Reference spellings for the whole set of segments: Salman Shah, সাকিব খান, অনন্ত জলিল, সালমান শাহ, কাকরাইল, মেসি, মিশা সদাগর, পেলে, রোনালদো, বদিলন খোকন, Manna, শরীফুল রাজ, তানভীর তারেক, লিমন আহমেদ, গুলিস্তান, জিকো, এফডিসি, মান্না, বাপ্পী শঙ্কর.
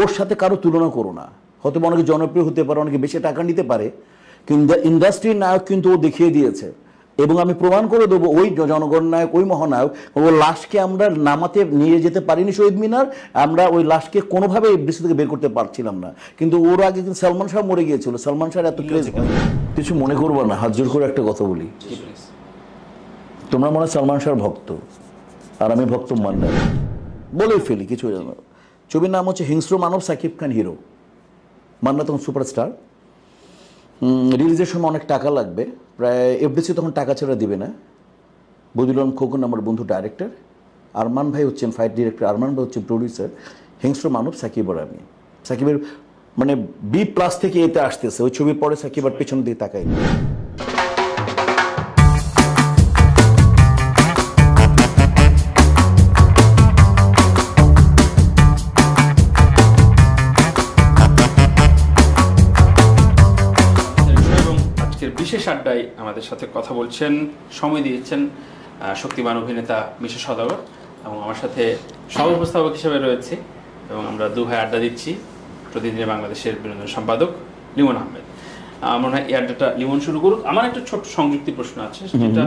ওর সাথে কারো তুলনা করো না। হয়তো অনেকে জনপ্রিয় হতে পারে, অনেকে বেশি টাকা নিতে পারে, কিন্তু ইন্ডাস্ট্রির নায়ক কিন্তু ও দেখিয়ে দিয়েছে। এবং আমি প্রমাণ করে দেবো ওই জনগণনায়ক, ওই মহানায়ক, ওই লাশকে আমরা নামাতে নিয়ে যেতে পারিনি শহীদ মিনার, আমরা ওই লাশকে কোনোভাবে এই বৃষ্টি থেকে বের করতে পারছিলাম না। কিন্তু ওর আগে কিন্তু সালমান শাহ মরে গিয়েছিল। সালমান শাহ এত কিছু মনে করবো না, হাত জোর করে একটা কথা বলি, তোমরা মনে হয় সালমান শাহর ভক্ত, আর আমি ভক্ত মান্না। বলেই ফেলি কিছু জানো, ছবির নাম হচ্ছে হিংস্র মানব, সাকিব খান হিরো, মান্না তখন সুপারস্টার। রিলিজের সময় অনেক টাকা লাগবে, প্রায় এফডিসি তখন টাকা ছাড়া দেবে না। বদিলন খোকন আমার বন্ধু ডাইরেক্টর, আরমান ভাই হচ্ছেন ফাইট ডিরেক্টর, আরমান ভাই হচ্ছেন প্রডিউসার। হিংস্র মানব সাকিব আর আমি, সাকিবের মানে B+ থেকে এতে আসতেছে ওই ছবির পরে, সাকিব আর পেছন দিয়ে তাকায়। বিশেষ আড্ডায় আমাদের সাথে কথা বলছেন, সময় দিয়েছেন শক্তিমান অভিনেতা মিশা সদাগর, এবং আমার সাথে সহ-উপস্থাপক হিসেবে রয়েছে এবং আমরা দুভাই আড্ডা দিচ্ছি প্রতিদিনে বাংলাদেশের বিনোদন সম্পাদক লিমন আহমেদ। মনে হয় এই আড্ডাটা লিমন শুরু করুক। আমার একটা ছোট্ট সংযুক্তি প্রশ্ন আছে, সেটা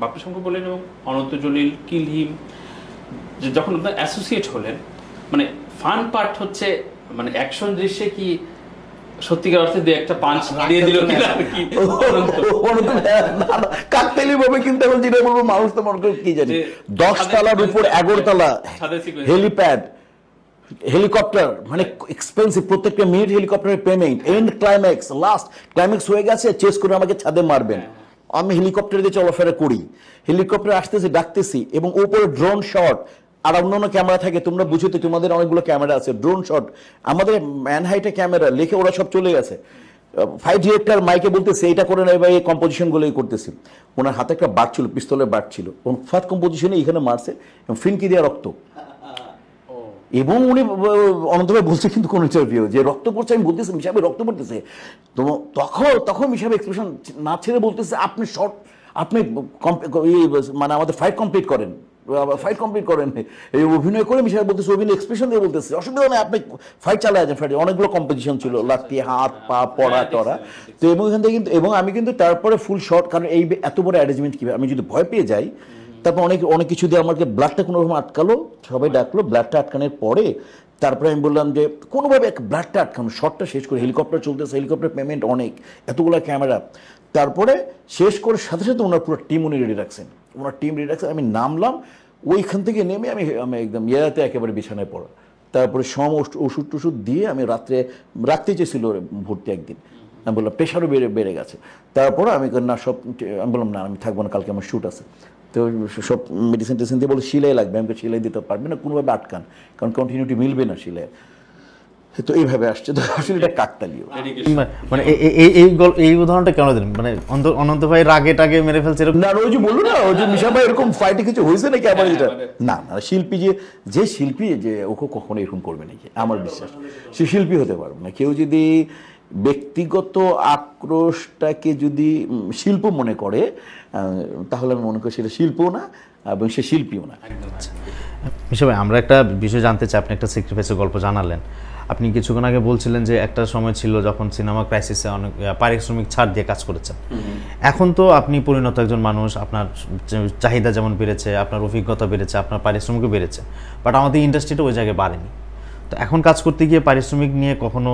বাপ্পী শঙ্কর বললেন এবং অনন্ত জলিল, কিলহিম, যে যখন আপনার অ্যাসোসিয়েট হলেন, মানে ফান পার্ট হচ্ছে মানে অ্যাকশন দৃশ্যে কি সত্যিকার অর্থে দু একটা পাঞ্চ দিয়ে দিল কিনা আর কি, কাকতালীয় ভাবে। কিন্তু এখন যেটা বলবো, মানুষ তো মনে করে কি জানি 10 তলার উপর 11 তলা হেলিপ্যাড, হেলিকপ্টার, মানে এক্সপেন্সিভ, প্রত্যেকটা মিনিট হেলিকপ্টারের payment, and climax, last climax হয়ে গেছে, চেস করে আমাকে ছাদে মারবেন, আমি হেলিকপ্টার দিয়ে চলাফেরা করি, হেলিকপ্টার আসতেছি ডাকতেছি, এবং উপরে ড্রোন শট। আর অন্যান্য ক্যামেরা থাকে, তোমরা বুঝতে, তোমাদের অনেকগুলো ক্যামেরা আছে, ড্রোন শট। আমাদের ম্যানহাইটে ক্যামেরা লেখে ওরা সব চলে গেছে। ফাইট ডিরেক্টর মাইকে বলতেছে এটা করে না, এবার এই কম্পোজিশনগুলোই করতেছি। ওনার হাতে একটা বাট ছিল, পিস্তলের বাট ছিল, ওর ফার্স্ট কম্পোজিশনে এখানে মারছে, ফিনকি দেওয়া রক্ত। এবং উনি অনন্তভাবে বলছে কিন্তু কোনো ইন্টারভিউ যে রক্ত পড়ছে, আমি বলতেছি মিশাবে রক্ত পড়তেছে। তো তখন মিশাবে এক্সপ্রেশন না ছেড়ে বলতেছে আপনি শর্ট, আপনি মানে আমাদের ফাইট কমপ্লিট করেন, ফাইট কমপ্লিট করেন। এই অভিনয় করে মিশাল বলতেছে, অভিনয় এক্সপ্রেশন দিয়ে বলতেছে, অসুবিধা নেই আপনি ফাইট চালায় যান। ফাইট অনেকগুলো কম্পোজিশন ছিল, লাত্তি, হাত, পা, পড়া টড়া। তো এবং এখান থেকে কিন্তু, এবং আমি কিন্তু তারপরে ফুল শর্ট, কারণ এই এত বড় অ্যারেঞ্জমেন্ট কীভাবে আমি যদি ভয় পেয়ে যাই। তারপর অনেক কিছু দিয়ে আমাকে ব্লাডটা কোনোরকম আটকালো, সবাই ডাকলো, ব্লাডটা আটকানোর পরে তারপরে আমি বললাম যে কোনোভাবে এক ব্লাডটা আটকানো, শটটা শেষ করে, হেলিকপ্টার চলতেছে, হেলিকপ্টার পেমেন্ট অনেক, এতগুলো ক্যামেরা। তারপরে শেষ করে সাথে সাথে ওনার পুরো টিম উনি রেডি রাখছেন, ওনার টিম রেডি রাখছেন। আমি নামলাম, ওইখান থেকে নেমে আমি আমি একদম ইয়াতে একেবারে বিছানায় পড়া। তারপরে সম ওষুধ টষুধ দিয়ে আমি রাত্রে রাখতে চেয়েছিল ভর্তি একদিন, আমি বললাম প্রেশারও বেড়ে গেছে। তারপর আমি না সব, আমি বললাম না আমি থাকবো না, কালকে আমার শ্যুট আছে। তো সব মেডিসিন টেডিসিন দিয়ে বলে সেলাই লাগবে, আমাকে সেলাই দিতে পারবে না, কোনোভাবে আটকান, কারণ কন্টিনিউটি মিলবে না সেলাই। তো এইভাবে আসছে, তো আসলে এটা কাকতালীয়। মানে এই উদাহরণটা কেন দিলেন, মানে অনন্ত ভাই রাগে টাগে মেরে ফেলছে এরকম না, ওই যে বললো না, ওই যে মিশা ভাই এরকম ফাইটে কিছু হয়েছে নাকি আমার, এটা না না, শিল্পী যে শিল্পী যে ওকে কখনো এরকম করবে নাকি, আমার বিশ্বাস সে শিল্পী হতে পারবে না। কেউ যদি ব্যক্তিগত আক্রোশটাকে যদি শিল্প মনে করে, তাহলে আমি মনে করি সেটা শিল্পও না এবং সে শিল্পীও না। মিশা ভাই, আমরা একটা বিষয় জানতে চাই, আপনি একটা স্যাক্রিফাইসের গল্প জানালেন। আপনি কিছুক্ষণ আগে বলছিলেন যে একটা সময় ছিল যখন সিনেমা ক্রাইসিসে অনেক পারিশ্রমিক ছাড় দিয়ে কাজ করেছেন। এখন তো আপনি পরিণত একজন মানুষ, আপনার চাহিদা যেমন বেড়েছে, আপনার অভিজ্ঞতা বেড়েছে, আপনার পারিশ্রমিকও বেড়েছে, বাট আমাদের ইন্ডাস্ট্রিটা ওই জায়গায় বাড়েনি। তো এখন কাজ করতে গিয়ে পারিশ্রমিক নিয়ে কখনো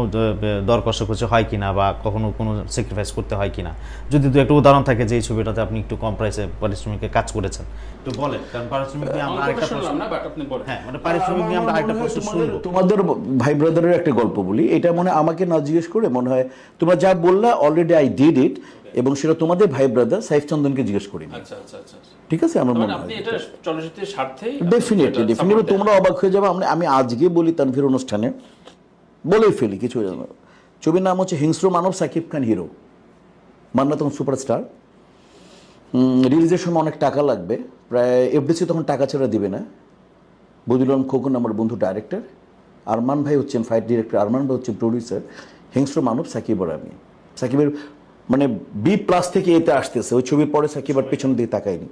দর কষাকষি হয় কিনা, বা কখনো কোনো স্যাক্রিফাইস করতে হয় কিনা, যদি দু একটা উদাহরণ থাকে যে এই ছবিটাতে আপনি একটু কম প্রাইসে পারিশ্রমিকে কাজ করেছেন, একটু বলেন। কারণ পারিশ্রমিক নিয়ে আমরা আরেকটা প্রশ্ন, না বাট আপনি বলেন। হ্যাঁ, মানে পারিশ্রমিক নিয়ে আমরা আরেকটা প্রশ্ন শুনব। তোমাদের ভাই ব্রাদারের একটা গল্প বলি, এটা মনে আমাকে না জিজ্ঞেস করে, মনে হয় তোমরা যা বললা অলরেডি আই ডিড ইট, এবং সেটা তোমাদের ভাই ব্রাদার সাইফ চন্দনকে জিজ্ঞেস করি। আচ্ছা আচ্ছা আচ্ছা, ঠিক আছে। আমার মনে হয় এটা চলচ্চিত্রের স্বার্থে ডেফিনেটলি ডেফিনেটলি। তোমরা অবাক হয়ে যাবে, আমি আজকে বলি তানভীর অনুষ্ঠানে, বলেই ফেলি কিছু জানো, ছবির নাম হচ্ছে হিংস্র মানব, সাকিব খান হিরো, মান্না তখন সুপারস্টার। রিলিজের সময় অনেক টাকা লাগবে, প্রায় এফডিসি তখন টাকা ছাড়া দেবে না। বদিলন খোকন আমার বন্ধু ডাইরেক্টর, আরমান ভাই হচ্ছেন ফাইট ডিরেক্টর, আরমান ভাই হচ্ছেন প্রডিউসার। হিংস্র মানব সাকিব আর আমি, সাকিবের মানে B+ থেকে এতে আসতেছে ওই ছবির পরে, সাকিব আর পেছন দিয়ে তাকায়নি।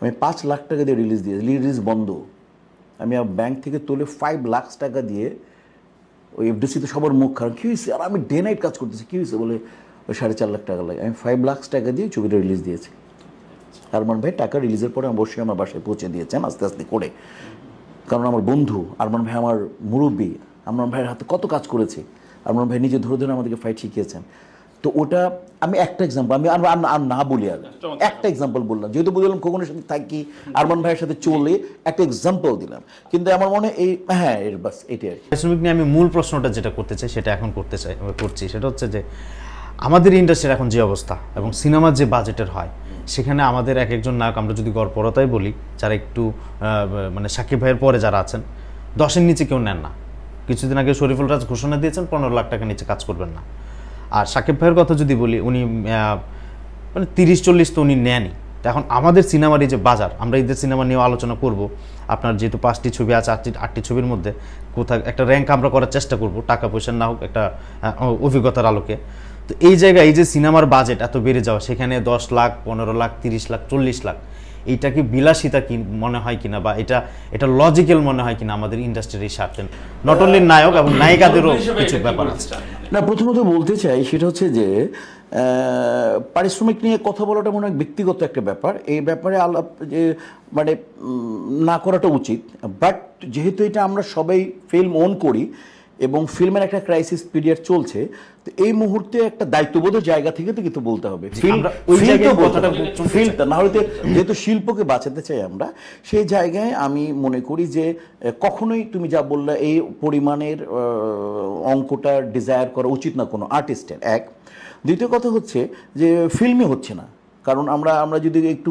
আমি 5 লাখ টাকা দিয়ে রিলিজ দিয়েছি, রিলিজ বন্ধ। আমি ব্যাংক থেকে তুলে 5 লাখ টাকা দিয়ে ওই এফডিসিতে সবার মুখ খারাপ, কী হয়েছে? আর আমি ডে নাইট কাজ করতেছি, কী হয়েছে বলে ওই 4.5 লাখ টাকা লাগে। আমি 5 লাখ টাকা দিয়ে ছবিটা রিলিজ দিয়েছি। আরমান ভাই টাকা রিলিজের পরে অবশ্যই আমার বাসায় পৌঁছে দিয়েছেন আস্তে আস্তে করে, কারণ আমার বন্ধু আরমান ভাই আমার মুরব্বী, আরমান ভাইয়ের হাতে কত কাজ করেছি, আরমান ভাই নিজে ধরে ধরে আমাদেরকে ফাইট শিখিয়েছেন। তো ওটা আমি একটা এক্সাম্পল, আমি আর না বলি, আর একটা এক্সাম্পল বললাম, যেহেতু বুঝলাম কখনোর সাথে থাকি, আরমান ভাইয়ের সাথে চলে, একটা এক্সাম্পল দিলাম। কিন্তু আমার মনে এই হ্যাঁ এর বাস এটাই আর আমি মূল প্রশ্নটা যেটা করতে চাই সেটা এখন করতে চাই করছি, সেটা হচ্ছে যে আমাদের ইন্ডাস্ট্রির এখন যে অবস্থা এবং সিনেমার যে বাজেটের হয় সেখানে আমাদের এক একজন নায়ক, আমরা যদি গড়পড়তাই বলি, যারা একটু মানে সাকিব ভাইয়ের পরে যারা আছেন, 10-এর নিচে কেউ নেন না। কিছুদিন আগে শরীফুল রাজ ঘোষণা দিয়েছেন 15 লাখ টাকা নিচে কাজ করবেন না। আর সাকিব ভাইয়ের কথা যদি বলি, উনি মানে 30-40 তো উনি নেনই। তো এখন আমাদের সিনেমার এই যে বাজার, আমরা ঈদের সিনেমা নিয়েও আলোচনা করব, আপনার যেহেতু 5টি ছবি আছে, 8টি ছবির মধ্যে কোথাও একটা র্যাঙ্ক আমরা করার চেষ্টা করব, টাকা পয়সা না হোক, একটা অভিজ্ঞতার আলোকে। তো এই জায়গায় এই যে সিনেমার বাজেট এত বেড়ে যাওয়া, সেখানে 10 লাখ 15 লাখ 30 লাখ 40 লাখ, এইটা কি বিলাসিতা কি মনে হয় কিনা, বা এটা লজিক্যাল মনে হয় কিনা আমাদের ইন্ডাস্ট্রির স্বার্থে, নট অনলি নায়ক এবং নায়িকাদেরও কিছু ব্যাপার আছে না? প্রথমত বলতে চাই সেটা হচ্ছে যে পারিশ্রমিক নিয়ে কথা বলাটা মনে হয় ব্যক্তিগত একটা ব্যাপার, এই ব্যাপারে আলাপ যে মানে না করাটা উচিত। বাট যেহেতু এটা আমরা সবাই ফিল্ম অন করি এবং ফিল্মের একটা ক্রাইসিস পিরিয়ড চলছে, তো এই মুহূর্তে একটা দায়িত্ববোধের জায়গা থেকে তো কিন্তু বলতে হবে, যেহেতু শিল্পকে বাঁচাতে চাই আমরা, সেই জায়গায় আমি মনে করি যে কখনোই তুমি যা বললে এই পরিমাণের অঙ্কটা ডিজায়ার করা উচিত না কোনো আর্টিস্টের। এক, দ্বিতীয় কথা হচ্ছে যে ফিল্মই হচ্ছে না, কারণ আমরা যদি একটু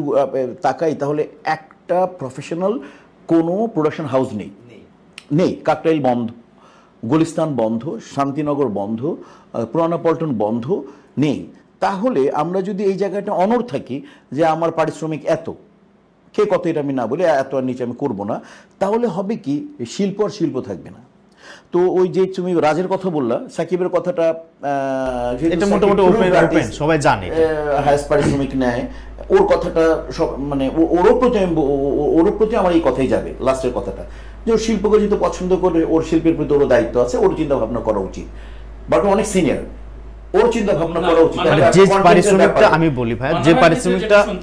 তাকাই তাহলে একটা প্রফেশনাল কোনো প্রোডাকশন হাউস নেই। কাকরাইল বন্ধ, গুলিস্তান বন্ধ, শান্তিনগর বন্ধ, পুরানা পল্টন বন্ধ নেই। তাহলে আমরা যদি এই জায়গাটা অনর থাকি যে আমার পারিশ্রমিক এত, কে কত এটা আমি না বলি, এত আর নিচে আমি করবো না, তাহলে হবে কি শিল্প আর শিল্প থাকবে না। তো ওই যে তুমি রাজের কথা বললা, সাকিবের কথাটা সবাই জানে, হায়েস্ট পারিশ্রমিক নেয়, ওর কথাটা মানে ওর প্রতি আমার এই কথাই যাবে, লাস্টের কথাটা যে ওর শিল্পকে যদি পছন্দ করে, ওর শিল্পের প্রতি ওর দায়িত্ব আছে, ওর চিন্তা ভাবনা করা উচিত। বাট অনেক সিনিয়র, ওর চিন্তা ভাবনা করা উচিত। যে পারিশ্রমিকটা আমি বলি ভাই, যে পারিশ্রমিকটা বুঝে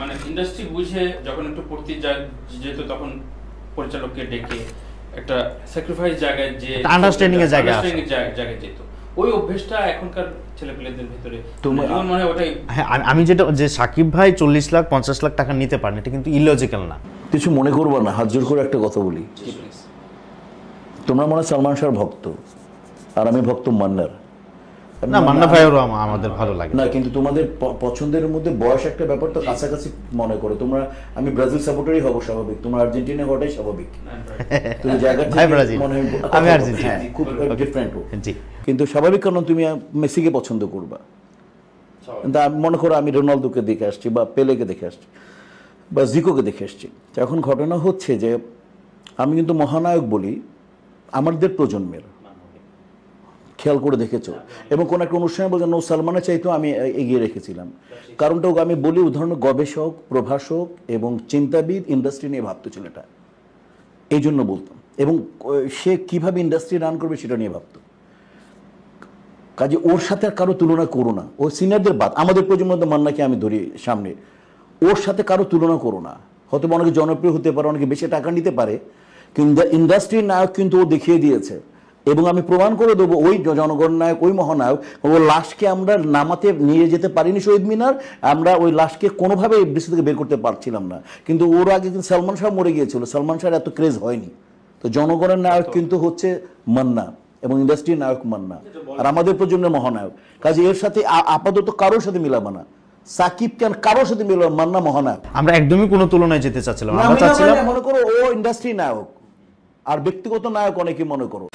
মানে ইন্ডাস্ট্রি বুঝে যখন একটু পড়তে যায় যেহেতু, তখন পরিচালককে ডেকে একটা স্যাক্রিফাইস জায়গায় যে আন্ডারস্ট্যান্ডিং এর জায়গায় যেত, ওই অভ্যাসটা এখনকার ছেলেপেলেদের ভিতরে মনে হয় ওটাই। হ্যাঁ, আমি যেটা যে সাকিব ভাই 40 লাখ 50 লাখ টাকা নিতে পারেন, এটা কিন্তু ইলজিক্যাল না, কিছু মনে করবো না। হাত জোর করে একটা কথা বলি, তোমরা মনে হয় সালমান শাহর ভক্ত, আর আমি ভক্ত মান্নার। না, মান্না ভাইয়েরও আমাদের ভালো লাগে না, কিন্তু তোমাদের পছন্দের মধ্যে বয়স একটা ব্যাপার তো কাছাকাছি মনে করো তোমরা। আমি ব্রাজিল সাপোর্টারই হব স্বাভাবিক, তোমরা আর্জেন্টিনা হওয়াটাই স্বাভাবিক। তুমি জায়গাটা মনে হয় আমি আর্জেন্টিনা, খুব ডিফারেন্ট কিন্তু স্বাভাবিক, কারণ তুমি মেসিকে পছন্দ করবা। কিন্তু মনে করো আমি রোনালদোকে দেখে আসছি, বা পেলেকে দেখে আসছি, বা জিকোকে দেখে আসছি। এখন ঘটনা হচ্ছে যে আমি কিন্তু মহানায়ক বলি আমাদের প্রজন্মের, খেয়াল করে দেখেছো, এবং কোনো একটা অনুষ্ঠানে বলছেন ও সালমানের চাইতেও আমি এগিয়ে রেখেছিলাম। কারণটা আমি বলি উদাহরণ, গবেষক, প্রভাষক এবং চিন্তাবিদ ইন্ডাস্ট্রি নিয়ে ভাবতো ছেলেটা, এই জন্য বলতাম, এবং সে কীভাবে ইন্ডাস্ট্রি রান করবে সেটা নিয়ে ভাবতো। কাজে ওর সাথে আর কারো তুলনা করো না, ও সিনিয়রদের বাদ, আমাদের প্রজন্মের মধ্যে মান্নাকে আমি ধরি সামনে, ওর সাথে কারো তুলনা করো না। হয়তো অনেকে জনপ্রিয় হতে পারে, অনেকে বেশি টাকা নিতে পারে, কিন্তু ইন্ডাস্ট্রির নায়ক কিন্তু ও দেখিয়ে দিয়েছে, এবং আমি প্রমাণ করে দেবো ওই জনগণনায়ক, ওই মহানায়ক। ওই লাশকে আমরা নামাতে নিয়ে যেতে পারিনি শহীদ মিনার, আমরা ওই লাশকে কোনোভাবে এফডিসি থেকে বের করতে পারছিলাম না, কিন্তু ওর আগে কিন্তু সালমান শাহ মরে গিয়েছিল, সালমান শাহর এত ক্রেজ হয়নি। তো জনগণের নায়ক কিন্তু হচ্ছে মান্না, এবং ইন্ডাস্ট্রির নায়ক মান্না, আর আমাদের প্রজন্মের মহানায়ক। কাজে এর সাথে আপাতত কারোর সাথে মিলাবা না, সাকিব খান কারোর সাথে মিলাবা, মান্না মহানায়ক, আমরা একদমই কোনো তুলনায় যেতে চাচ্ছিলাম। মনে করো ও ইন্ডাস্ট্রি নায়ক, আর ব্যক্তিগত নায়ক অনেকে মনে করো।